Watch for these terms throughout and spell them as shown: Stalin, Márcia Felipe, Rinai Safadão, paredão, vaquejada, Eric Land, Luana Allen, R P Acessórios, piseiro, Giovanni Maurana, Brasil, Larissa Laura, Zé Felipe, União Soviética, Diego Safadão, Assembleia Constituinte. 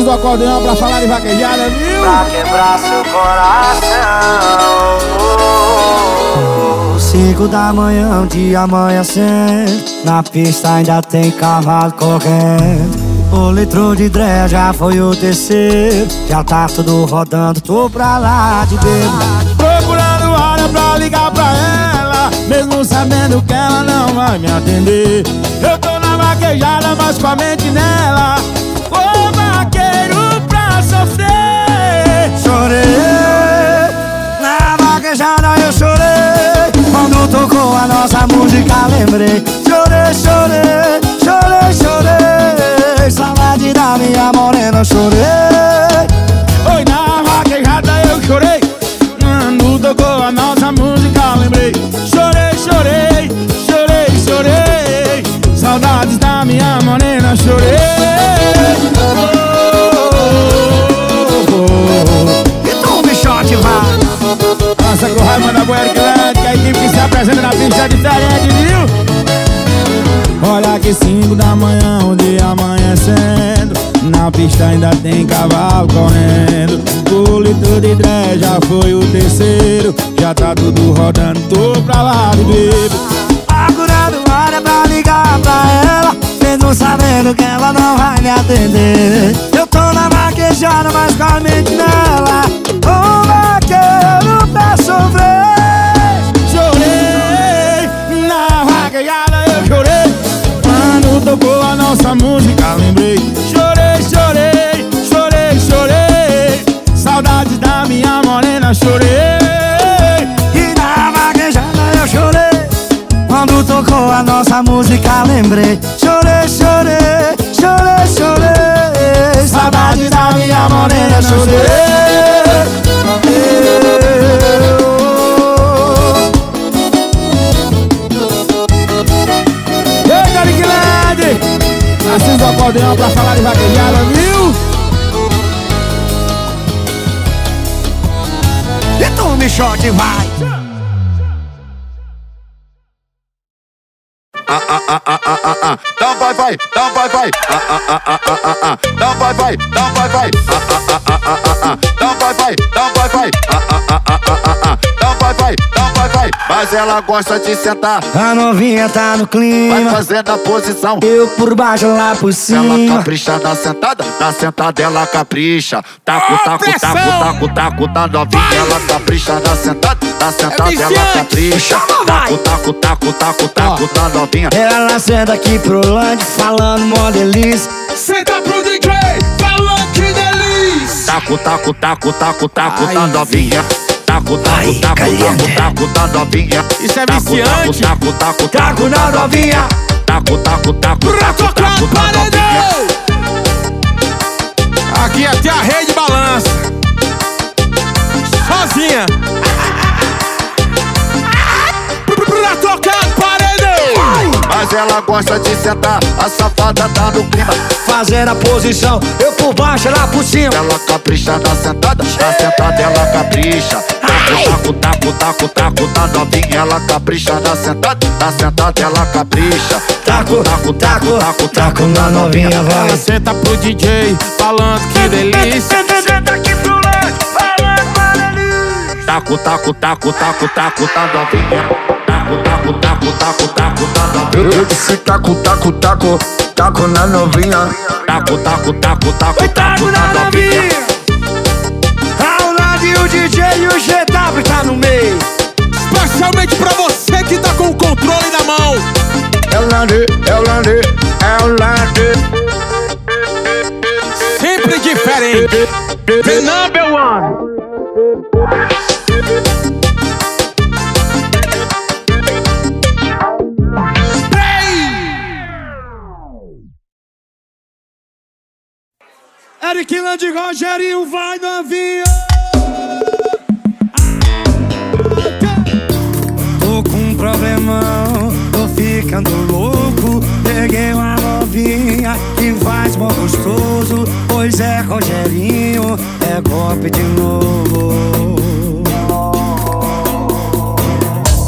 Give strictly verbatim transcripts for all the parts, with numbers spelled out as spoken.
uso do acordeão pra falar de vaquejada, viu? Pra quebrar seu coração. Cinco da manhã, um dia amanhecer, na pista ainda tem cavalo correndo. O litrão de dré já foi o terceiro, já tá tudo rodando, tô pra lá de dentro. Procurando hora pra ligar pra ela, mesmo sabendo que ela não vai me atender. Eu tô na vaquejada, mas com a mente nela, ô vaqueiro pra sofrer. Chorei, na vaquejada eu chorei, quando tocou a nossa música lembrei. Chorei, chorei, chorei, chorei, saudade da minha morena, chorei. Oi, na vaquejada eu chorei, quando tocou a nossa música lembrei. Chorei, chorei, chorei, chorei, saudades da minha morena, chorei. Nossa, com raiva da Eric Land, que a equipe que se apresenta na pista é diferente, viu? Olha que cinco da manhã, um dia amanhecendo, na pista ainda tem cavalo correndo. O litro de dré já foi o terceiro, já tá tudo rodando, tô pra lá de bebo. Procurando hora pra ligar pra ela, mesmo sabendo que ela não vai me atender. Eu tô na vaquejada, mas com a mente nela, ô vaqueiro pra sofrer. Chorei, na vaquejada eu chorei, quando tocou a nossa música lembrei. Chorei, chorei, chorei, chorei, saudades da minha morena, chorei. E na vaquejada eu chorei, quando tocou a nossa música lembrei. Chorei, chorei, chorei, chorei, saudades da minha morena, chorei. Assista o acordeão pra falar de vaquejada, viu? E tu me choque, vai! Ah, ah, ah, ah, ah, ah, ah. Então vai, vai, então vai, vai. Ah, ah, ah, ah, ah, ah. Então vai, vai, então vai, vai. Ah, ah, ah, ah, ah, ah. Então vai, vai, então vai, vai. Ah, ah, ah, ah, ah, ah. Então vai, vai, então vai, vai. Mas ela gosta de sentar. A novinha tá no clima, vai fazendo a posição. Eu por baixo, lá por cima. Ela capricha na sentada, na sentada ela capricha. Taco, taco, taco, taco, taco, taco. Na novinha ela capricha na sentada, na sentada ela capricha. Taco, taco, taco, taco, taco. Na novinha ela senta aqui pro lanche, falando mó delícia. Senta pro D J, falando que delícia. Taco, taco, taco, taco, taco, ai, na novinha. Taco, taco, ai, taco, caliente. Taco, taco, na novinha. Isso é viciante. Taco, taco, taco, taco, taco, na novinha. Taco, taco, taco, taco, taco, na novinha. Aqui até a rede balança sozinha. Pra tocar paredão. Mas ela gosta de sentar, a safada tá no clima, fazendo a posição, eu por baixo, ela por cima. Ela capricha na sentada, na sentada ela capricha. Taco, taco, taco, taco, taco, na novinha ela capricha na sentada, na sentada ela capricha. Taco, taco, taco, taco, taco, na novinha vai. Ela senta pro D J, falando que delícia. Senta aqui pro lado, falando para delícia. Taco, taco, taco, taco, taco, na novinha. Taco, taco, taco, taco, taco. Eu disse taco, taco, taco, taco na novinha. Taco, taco, taco, taco, taco na novinha. Ao lado e o D J e o G W tá no meio. Especialmente pra você que tá com o controle na mão. É o lado, é o lado, é o lado. Sempre diferente. The number one. Eric Land, Rogerinho, vai novinho. Tô com um problemão, tô ficando louco. Peguei uma novinha que faz mó gostoso. Pois é, Rogerinho, é golpe de novo.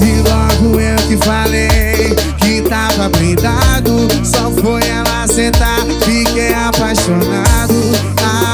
E logo eu que falei que tava blindado, só foi ela sentar, fiquei apaixonado. Ah,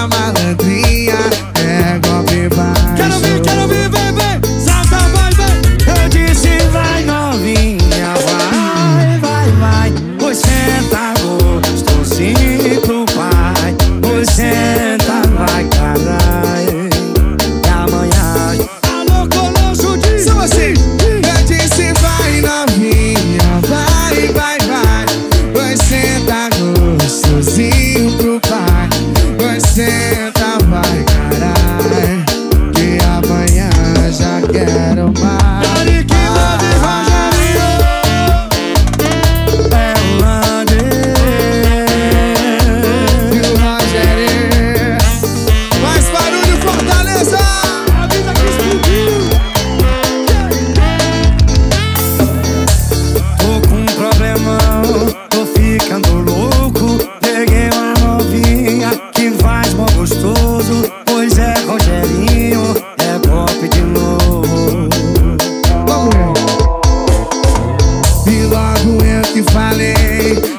te falei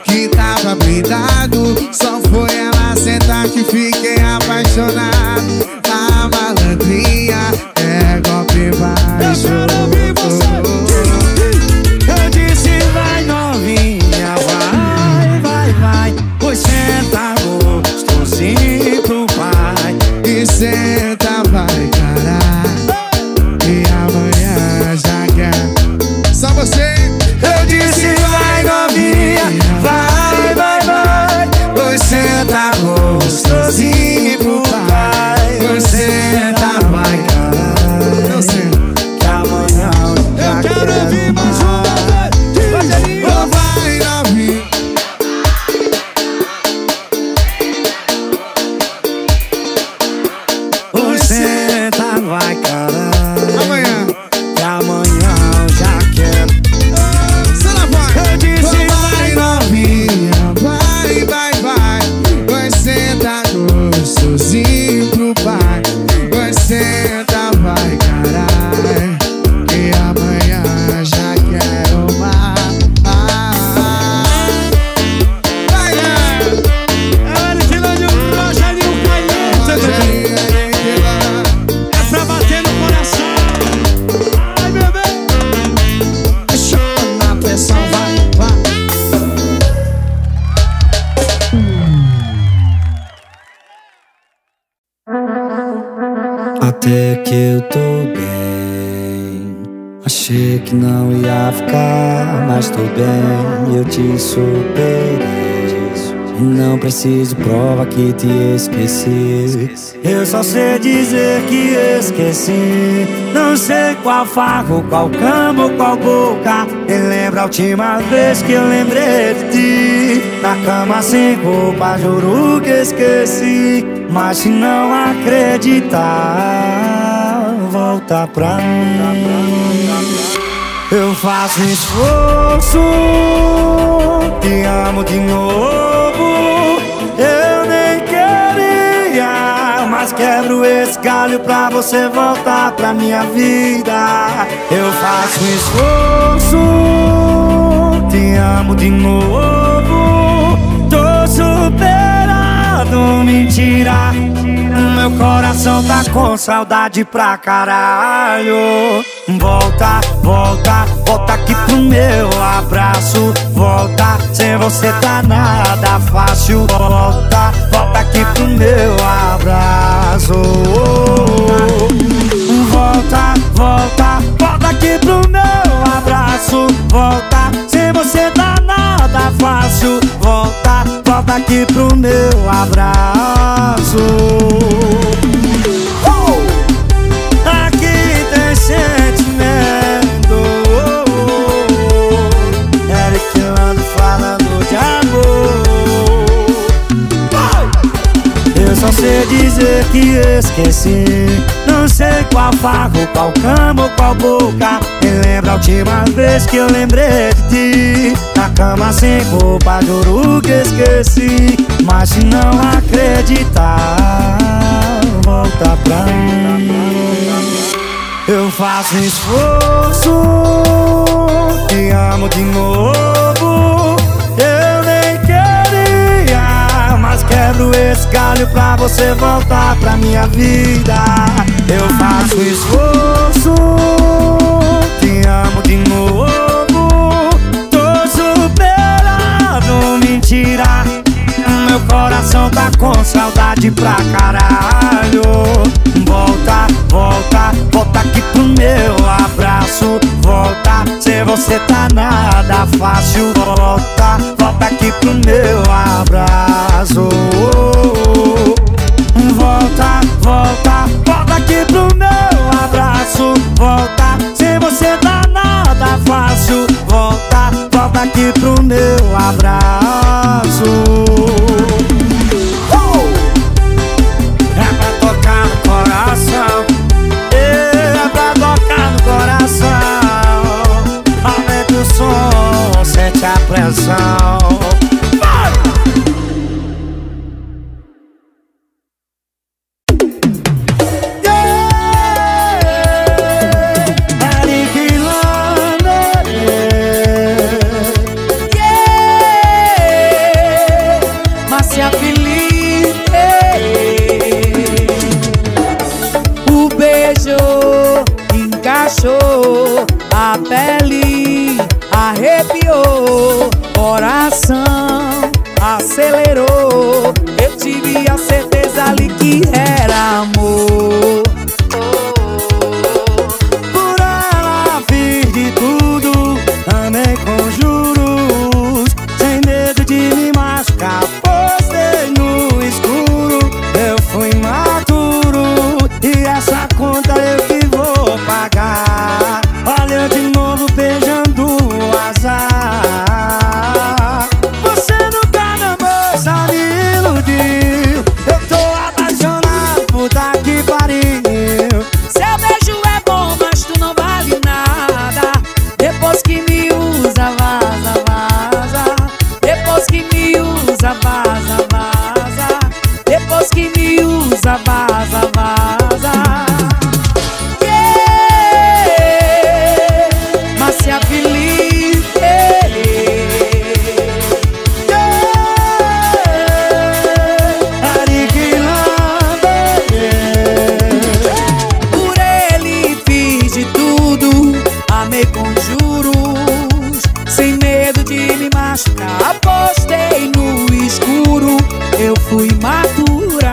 que tava blindado. Só foi ela sentar que fiquei apaixonado. A malandrinha é golpe baixo. Eu quero ver você. Eu disse vai novinha, vai, vai, vai. Pois senta gostosinho pro pai. E senta vai encarar. E amanhã já quer. Só você. Eu disse vai novinha, vai, vai, vai. Pois senta gostosinho pro pai. Pois senta vai encarar. Eu sei que amanhã já quer. Eu quero ouvir mais uma vez. Oh, vai novinha. Pois senta vai encarar. Até que eu tô bem. Achei que não ia ficar, mas tô bem. Eu te superei. E não preciso prova que te esqueci. Eu só sei dizer que esqueci. Não sei qual farro, qual cama, qual boca me lembra a última vez que eu lembrei de ti. Na cama sem roupa, juro que esqueci. Mas se não acreditar, volta pra mim. Eu faço esforço, te amo de novo. Eu nem queria, mas quebro esse galho pra você voltar pra minha vida. Eu faço esforço, te amo de novo. Tô superando. Mentira, meu coração tá com saudade pra caralho. Volta, volta, volta aqui pro meu abraço. Volta, sem você tá nada fácil. Volta, volta aqui pro meu abraço. Volta, volta, volta aqui pro meu abraço. Volta, sem você tá nada fácil. Volta, volta aqui pro meu abraço. Oh! Aqui tem sentimento. Oh, oh, oh. Eric Land falando de amor. Oh! Eu só sei dizer que esqueci. Não sei qual farro, qual cama, qual boca me lembra a última vez que eu lembrei de ti. Na cama sem roupa, juro que esqueci. Mas se não acreditar, volta pra mim. Eu faço esforço, te amo de novo. Eu nem queria, mas quebro esse galho pra você voltar pra minha vida. Eu faço esforço, te amo de novo. Tô superado, mentira, meu coração tá com saudade pra caralho. Volta, volta, volta aqui pro meu abraço. Volta, sem você tá nada fácil. Volta, volta aqui pro meu abraço. Volta, volta, volta aqui pro meu abraço. Volta, sem você tá nada fácil. Volta, volta aqui pro meu abraço. Oh! É pra tocar no coração. É pra tocar no coração. Aumenta o som, sente a pressão. Yeah! arrepiou, coração acelerou. Eu tive a certeza ali que era amor. Por ela fiz de tudo, andei com juros, sem medo de me machucar, postei no escuro. Eu fui maduro e essa conta eu que vou pagar. Olha eu de novo beijando o azar. Você nunca amou, só me iludiu. Eu tô apaixonado, puta que pariu. Seu beijo é bom, mas tu não vale nada. Depois que me usa, vaza, vaza. Depois que me usa, vaza, vaza. Depois que me usa, vaza, vaza. Apostei no escuro, eu fui madura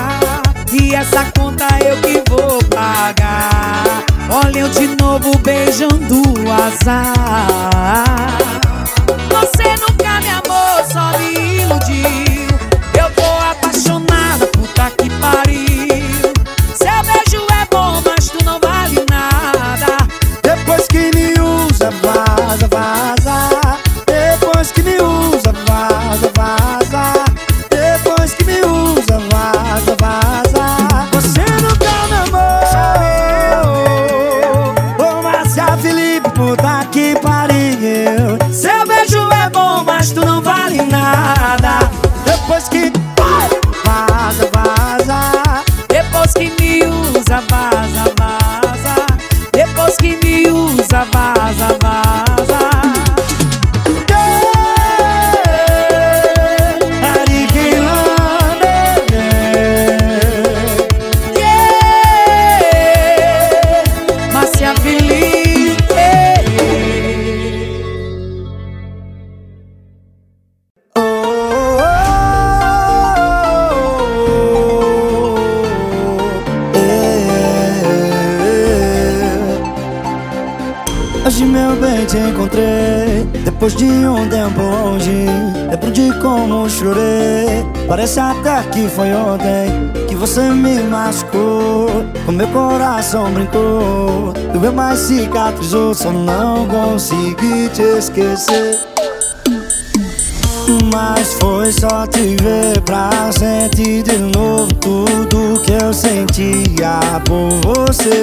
e essa conta eu que vou pagar. Olha eu de novo beijando o azar. Você nunca me amou, só me iludiu. Eu tô apaixonada, puta que pariu. Seu beijo é bom, mas tu não vale nada. Depois que me usa, vaza, vaza. Depois que me usa, vaza, vaza. Depois que me usa, vaza, vaza. Você nunca me amou. Ô Márcia Felipe, puta que pariu. Seu beijo é bom, mas tu não vale nada. Depois que vaza, vaza. Depois que me usa, vaza, vaza. Depois que me usa, vaza, vaza. Te encontrei, depois de um tempo longe. Lembro de como chorei, parece até que foi ontem que você me machucou. O meu coração brincou, doeu mais cicatrizou. Só não consegui te esquecer, mas foi só te ver pra sentir de novo tudo que eu sentia por você.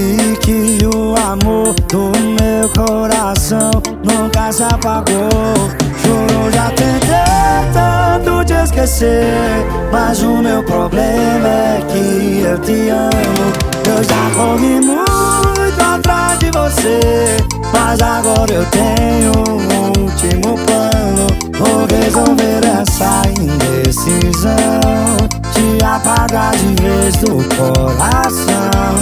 E que o amor do meu coração nunca se apagou. Juro, já tentei tanto te esquecer, mas o meu problema é que eu te amo. Eu já corri muito atrás de você, mas agora eu tenho um último plano. Vou resolver essa indecisão, te apagar de vez do coração.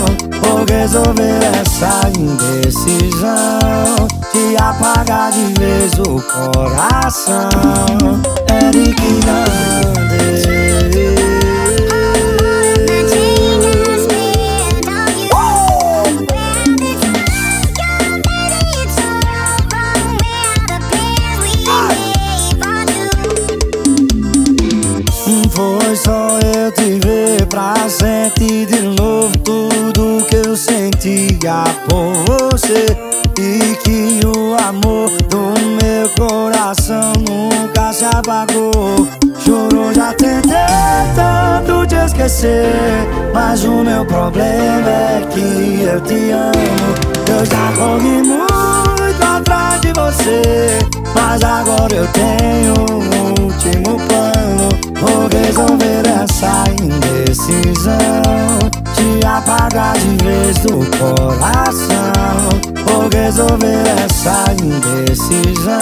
Vou resolver essa indecisão, te apagar de vez o coração. Eric Land. Foi só eu te ver pra sentir de novo tudo que eu sentia por você. E que o amor do meu coração nunca se apagou. Juro, já tentei tanto te esquecer, mas o meu problema é que eu te amo. Eu já corri muito atrás de você, mas agora eu tenho um último plano. Vou resolver essa indecisão, te apagar de vez do coração. Vou resolver essa indecisão,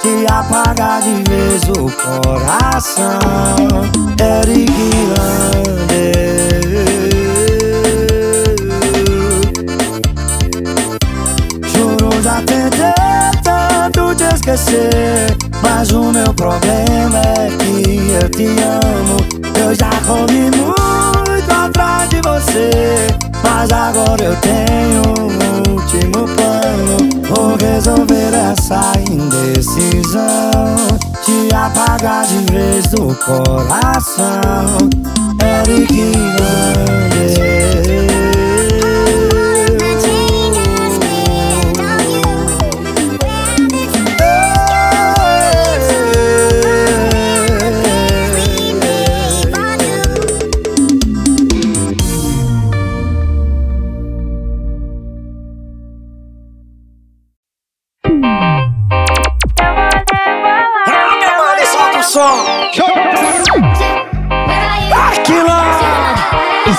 te apagar de vez do coração. Eric Land. Juro, já tentei tanto esquecer, mas o meu problema é que eu te amo. Eu já corri muito atrás de você, mas agora eu tenho um último plano. Vou resolver essa indecisão, te apagar de vez do coração. Eric Land.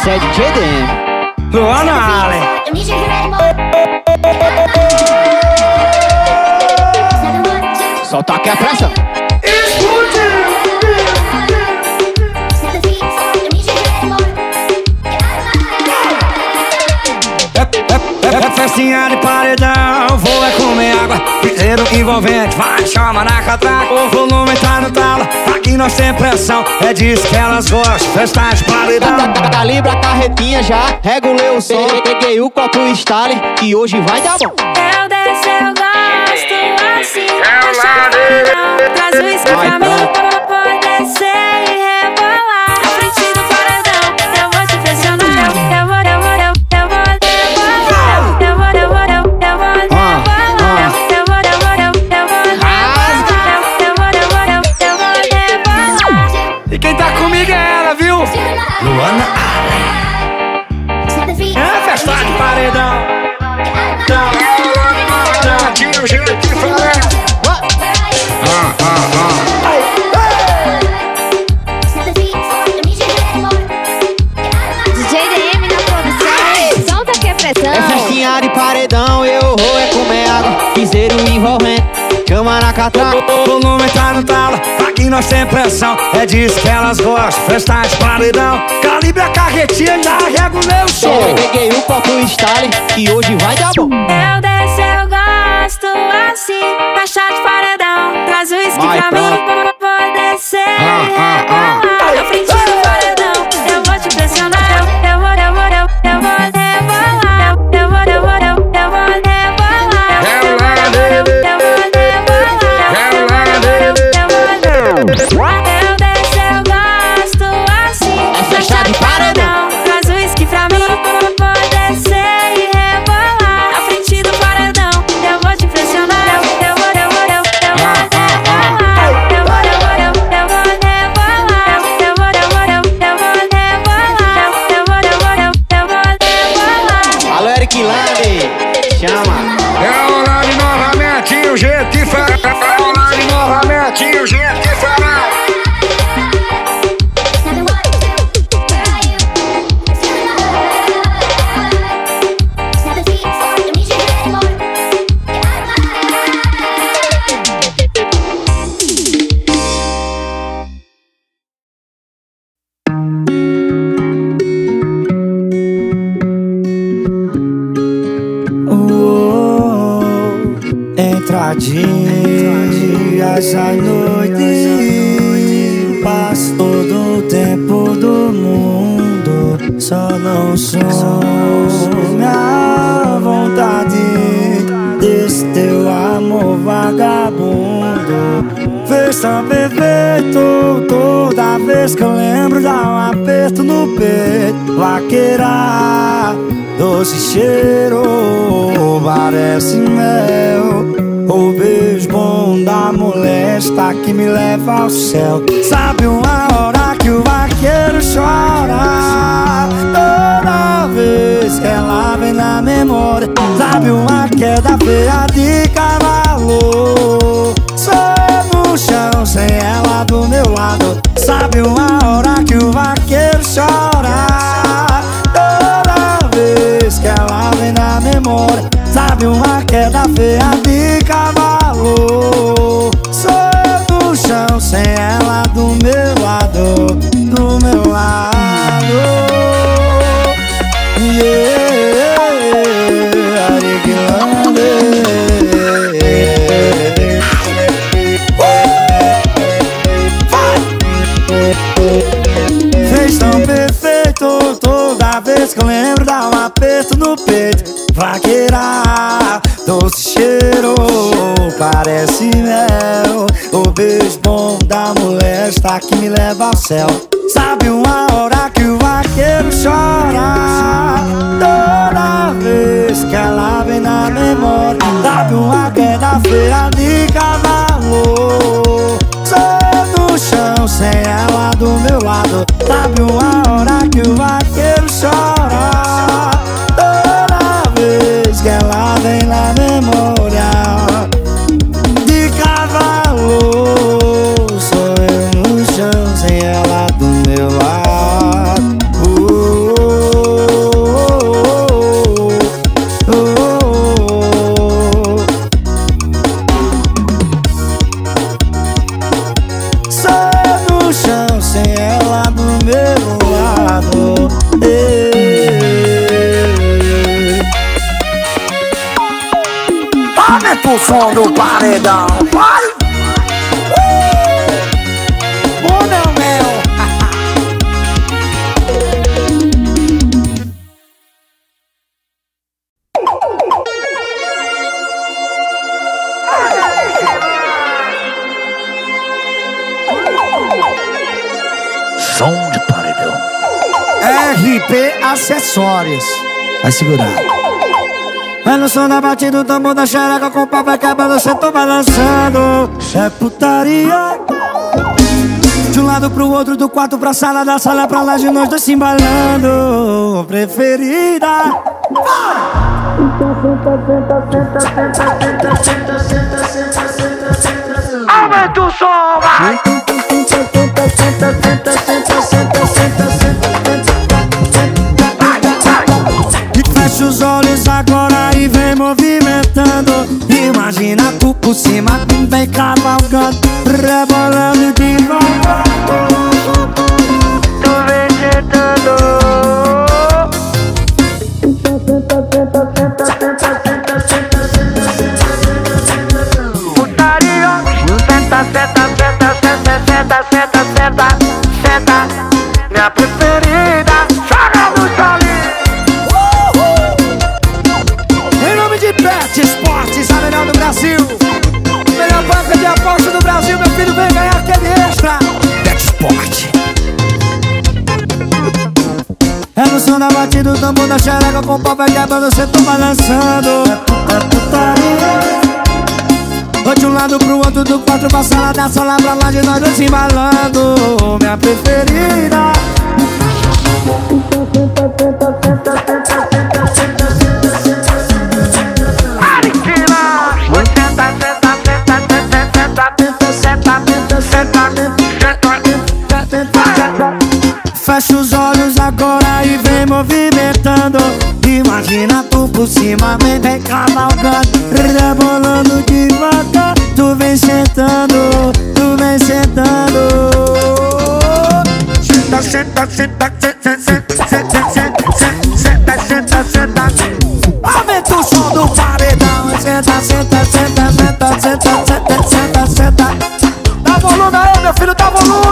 Said Jaden, Luana Allen. Solta aqui a pressa. É festinha de paredão, vou é comer água, piseiro envolvente, vai chama na catraca, o volume tá no talo, aqui nós tem pressão, é disso que elas gostam, festa de paredão. Calibra a carretinha já, regulei o som, peguei o copo Stalin, que hoje vai dar bom. Eu desço, eu gosto assim, eu traz o isca pra mim, pra poder ser e rebolar, na frente do paredão, eu vou te pressionar, eu vou. Luana Allen. É festa de paredão. De um jeito diferente. Ah, ah, ah. D J D M na produção. Solta que é pressão. É festinha de paredão. Eu vou é comer água. Piseiro envolvente. Chama na catraca. O volume tá no talo. Aqui nós tem pressão, é disso que elas gostam, festa de paredão. Calibra a carretinha, já rego meu som. Eu peguei o copo Stalin, que hoje vai dar bom. Eu desço, eu gosto assim, festa de paredão, traz o uísque pra mim, pra poder ser rebolar, na frente do paredão, eu vou te pressionar, eu vou, eu vou, eu, eu vou rebolar, eu vou, eu vou, eu, eu vou rebolar, eu vou, eu vou. Eu desço, eu gosto assim. É festa de paredão. Traz o uísque pra mim, pra poder ser e rebolar, na frente do paredão, eu vou te pressionar. Eu vou, eu vou, eu, eu vou rebolar. Eu vou, eu vou, eu, eu vou rebolar. Eu vou, eu vou, eu, eu vou rebolar. Eu vou, eu vou, eu, eu vou rebolar. Alô, Eric Land, chama. É hora de novamente o jeito que faz. É hora de novamente o jeito que faz. Dias à noite, passo todo o tempo do mundo, só não some a vontade desse teu amor vagabundo. Fez tão perfeito, toda vez que eu lembro dá um aperto no peito. Vaqueira, doce cheiro, parece mel. O beijo bom da molesta que me leva ao céu. Sabe uma hora que o vaqueiro chora toda vez que ela vem na memória. Sabe uma queda feia de cavalo, sou no chão sem ela do meu lado. Sabe uma hora que o vaqueiro chora toda vez que ela vem na memória. Sabe uma queda feia de cavalo, sou no chão sem ela do meu lado, do meu lado. Yeah, Eric Land. Vaqueira, doce cheiro, parece mel. O beijo bom da mulher está que me leva ao céu. Sabe uma hora que o vaqueiro chora, toda vez que ela vem na memória. Sabe uma queda feia de cavalo, sou no chão sem ela do meu lado. Sabe uma hora que o vaqueiro chora, toda vez que ela vem na memória. De cavalo, sou eu no chão sem ela do meu lado. Oh, oh, oh, oh, oh. Sou eu no chão sem ela do meu lado. Ei. O som do paredão, vai! Uh! Oh, meu, meu! Som de paredão. R P Acessórios. Vai segurar. É no som da batida do tambor da xereca, com o papai quebrando, cê tô balançando. É putaria de um lado pro outro, do quarto pra sala, da sala pra lá, de nós dois se embalando. Preferida. Aumenta o som, vai. Fecha os olhos agora e vem movimentando. Imagina tu por cima, vem cavalgando, rebolando devagar. Tu vem sentando. Putaria. Senta, senta, senta, senta, senta, senta, senta, senta. Minha preferida. Esportes, a melhor do Brasil, melhor banca de aposta do Brasil. Meu filho vem ganhar aquele extra. Bet Sport. É no som da batida do tambor da xereca, com o papai quebrando, cê tô balançando. É putaria. Vou de um lado pro outro, do quatro pra sala, da sala pra lá, de nós dois se embalando. Minha preferida. Fecha os olhos agora e vem movimentando. Imagina tu por cima, vem, vem cavalgando, rebolando devagar. Tu vem sentando, tu vem sentando. Senta, senta, senta, senta, senta, senta, senta, senta, senta. Aumenta o som do paredão. Senta, senta, senta, senta, senta, senta, senta, senta. Dá volume aí, meu filho, dá volume.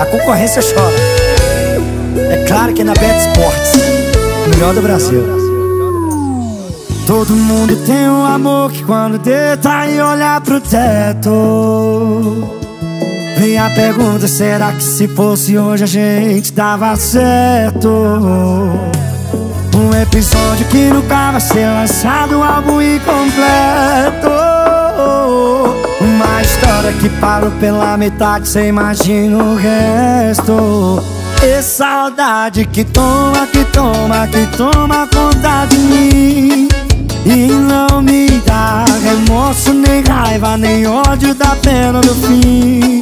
A concorrência chora. É claro que é na Bet Sports, melhor do Brasil. Todo mundo tem um amor que quando deita e olha pro teto, vem a pergunta: será que se fosse hoje a gente dava certo? Um episódio que nunca vai ser lançado, um álbum incompleto, uma história que parou pela metade, cê imagina o resto. E saudade que toma, que toma, que toma conta de mim, e não me dá remorso, nem raiva, nem ódio da pena do fim.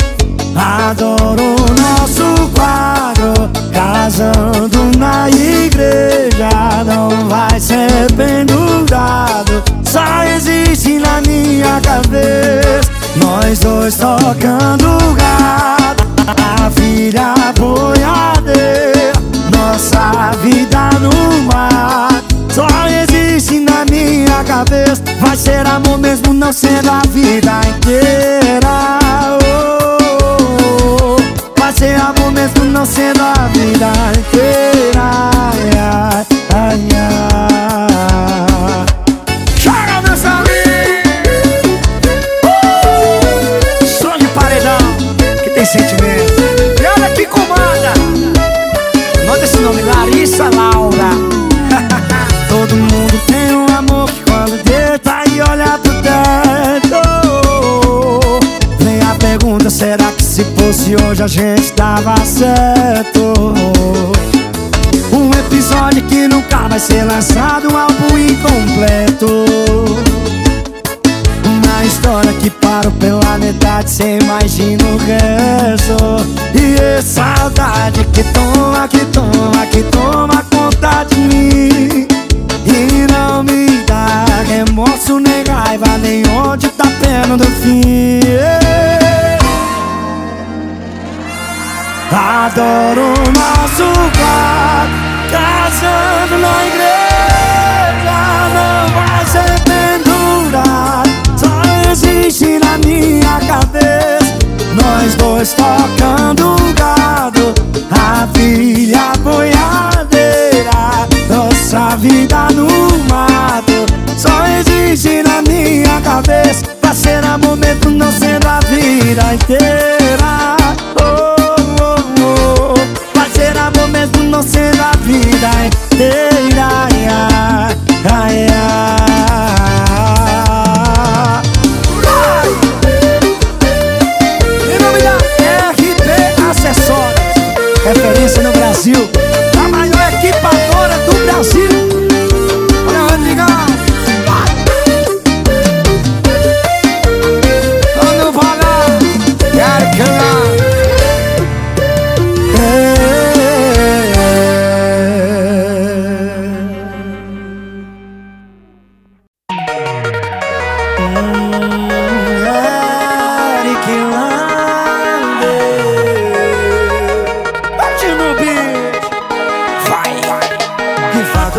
Adoro o nosso quadro, casando na igreja. Não vai ser pendurado, só existe na minha cabeça. Nós dois tocando o gado, vida no mar só existe na minha cabeça. Vai ser amor mesmo não sendo a vida inteira. Oh, oh, oh. Vai ser amor mesmo não sendo a vida inteira. Ai, ai, ai. Joga meu salinho. Uh! Som de paredão que tem sentimento. E olha que comanda. Nota esse nome, Larissa Laura. Todo mundo tem um amor que quando deita e olha pro teto vem a pergunta, será que se fosse hoje a gente tava certo? Um episódio que nunca vai ser lançado, um álbum incompleto, uma história que parou pela metade, cê imagina o resto. E é saudade que toma, que toma, que toma conta de mim e não me dá remorso, nem raiva, nem onde tá pena do fim. Adoro o nosso bar, casando na igreja, não vai ser pendurado, só existe na minha cabeça. Nós dois tocando o gado, a filha boiadeira, nossa vida no mato, só existe na minha cabeça. Pra ser a momento não sendo a vida inteira. Não sendo a vida inteira. Ai, ai, ai. Em nome da R P Acessórios, referência no Brasil, a maior equipadora do Brasil. Olha o Rodrigão. Olha o Vagal. Quero cantar.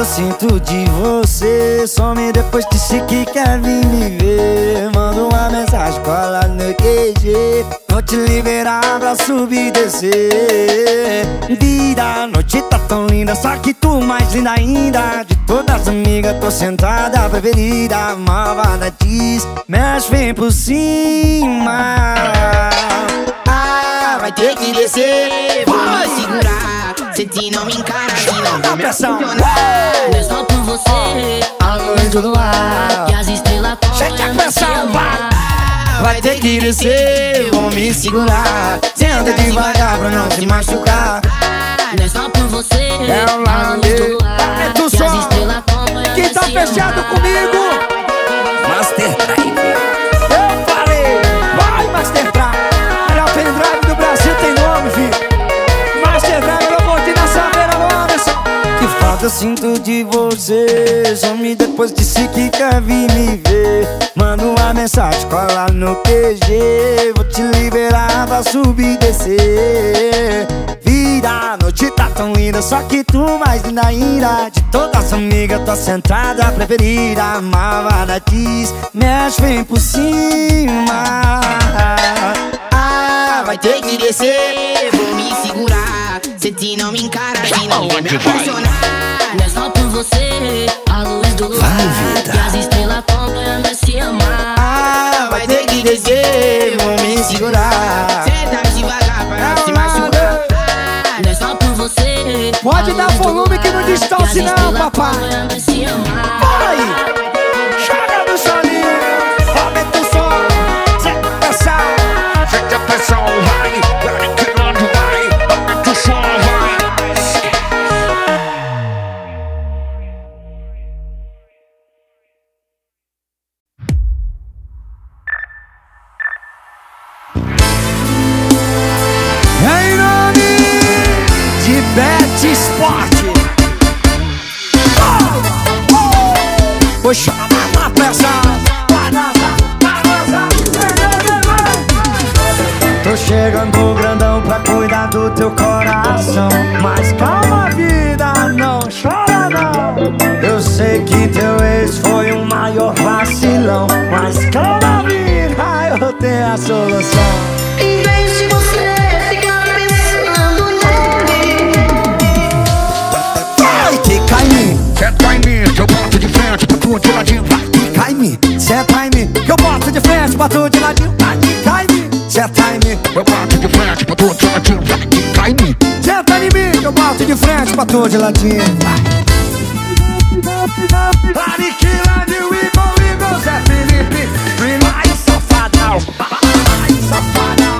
Sinto de você, some depois disse que quer vir me ver. Mando uma mensagem, cola no Q G, vou te liberar pra subir e descer. Vida, a noite tá tão linda, só que tu mais linda ainda. De todas as amigas tô sentada, preferida, malvada diz, mexe bem por cima. Ah, vai ter que descer, vai segurar. Se te não me encara, não dá pressão. Eu só com você, a luz do luar, que as estrelas correm no céu. Vai ter que descer, vou me segurar, senta devagar pra não se machucar. Eu só com você, a luz do luar, que as estrelas correm no céu. Quem tá fechado comigo? Master Drive. Eu falei, vai Master Drive. Era o pendrive do Brasil, tem nome, filho. Master Drive. Eu sinto de você, some depois disse que quer vir me ver. Manda uma mensagem, cola no Q G, vou te liberar pra subir e descer. Vida, a noite tá tão linda, só que tu mais linda ainda. De todas as amigas tô sentada, preferida, malvada diz, mexe bem por cima. Ah, vai ter que descer, vou me segurar, se te não me encara, e não vai me apaixonar. É só por você, a luz do luar, que as estrelas acompanham esse amar. Ah, vai ter que descer, vou me segurar, senta devagar pra não se machucar. É só por você, pode dar volume que não distorce não, papai. Vai, joga no solinho, aumenta o som, senta a pressão, senta a pressão, vai, vai. boto de ladinho, vaquejada. Senta em mim, eu boto de frente pra tu de ladinho, vaquejada. Senta em mim, eu boto de frente pra tu de ladinho. Eric Land, o Igor, Igor, Zé Felipe, Rinai Safadão, Rinai Safadão.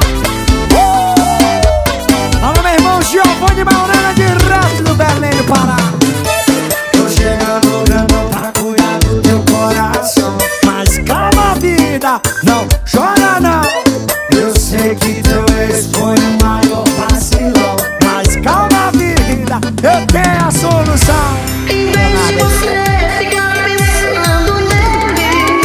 Alô, meu irmão Giovanni Maurana de Rato do Belém do Pará. Tô chegando grandão pra cuidar do teu coração. Mas calma, vida, não chora não. Eu sei que teu ex foi o maior vacilão. Mas calma, vida, eu tenho a solução. Em vez de você ficar pensando nele,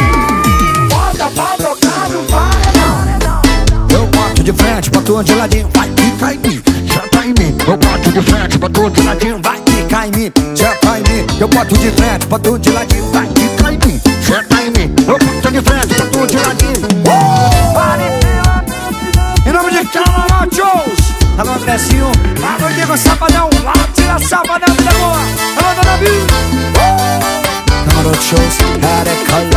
volta pra trocar no paredão. Eu boto de frente, boto de ladinho, vai ficar em mim. Senta em mim, eu boto de frente, boto de ladinho, vai ficar em mim. Senta em mim, eu boto de frente, boto de ladinho, vai ficar em mim. Senta em mim, eu boto de frente, boto de ladinho. Em nome de Calma Machos, alô Andressinho, alô Diego Safadão, lá tira Safadão da boa. Shows, had a color.